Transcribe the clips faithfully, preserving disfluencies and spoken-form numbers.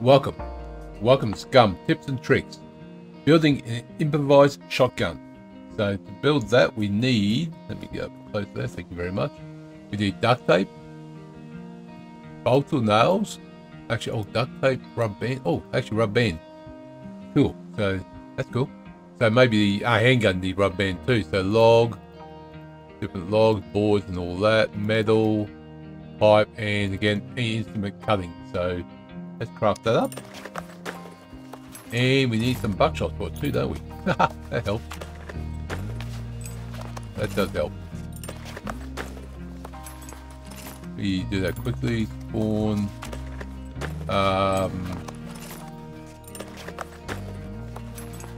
Welcome. Welcome to Scum Tips and Tricks. Building an improvised shotgun. So to build that we need, let me get up close there, thank you very much. We need duct tape, bolts or nails, actually oh duct tape, rub band, oh actually rub band. Cool, so that's cool. So maybe the uh, handgun needs rub band too, so log, different logs, boards and all that, metal, pipe, and again any instrument cutting. So let's craft that up. And we need some buckshot for it too, don't we? That helps. That does help. We do that quickly. Spawn. Um,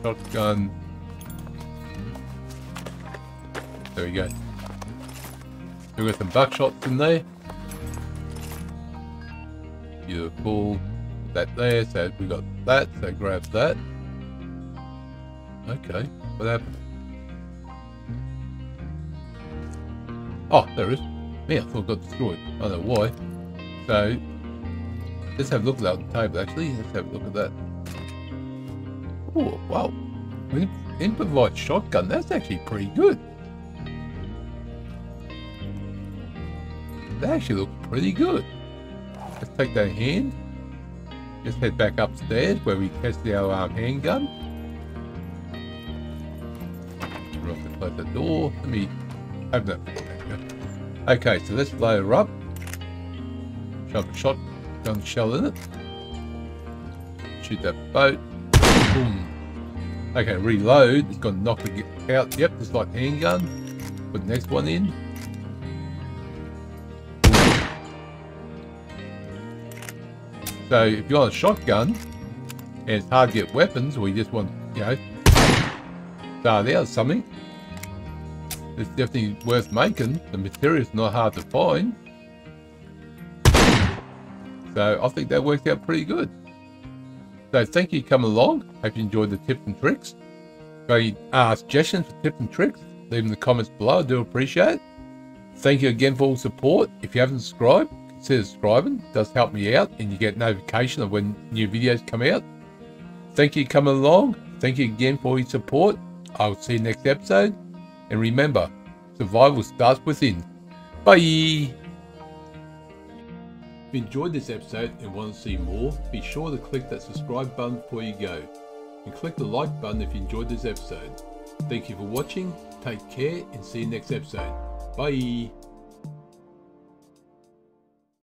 shotgun. There we go. We've got some buckshots in there. Beautiful. That there, so we got that, so grab that. Okay, what happened? Oh, there it is. Man, I thought it got destroyed. I don't know why. So, let's have a look at that on the table, actually. Let's have a look at that. Oh, wow. An improvised shotgun, that's actually pretty good. That actually looks pretty good. Let's take that hand. Just head back upstairs where we test our um, handgun. We're off to close the door. Let me open that. Okay, so let's load her up. Shove a shotgun shell in it. Shoot that boat. Boom. Okay, reload. It's gonna knock it out. Yep, just like handgun. Put the next one in. So if you want a shotgun and it's hard to get weapons, or you just want, you know, start out something, it's definitely worth making. The material's not hard to find. So I think that worked out pretty good. So thank you for coming along. Hope you enjoyed the tips and tricks. If you have suggestions for tips and tricks, leave them in the comments below. I do appreciate it. Thank you again for all the support. If you haven't subscribed, consider subscribing. It does help me out, and you get notification of when new videos come out. Thank you for coming along. Thank you again for your support. I will see you next episode, and remember, survival starts within. Bye. If you enjoyed this episode and want to see more, be sure to click that subscribe button before you go, and click the like button if you enjoyed this episode. Thank you for watching. Take care, and see you next episode. Bye.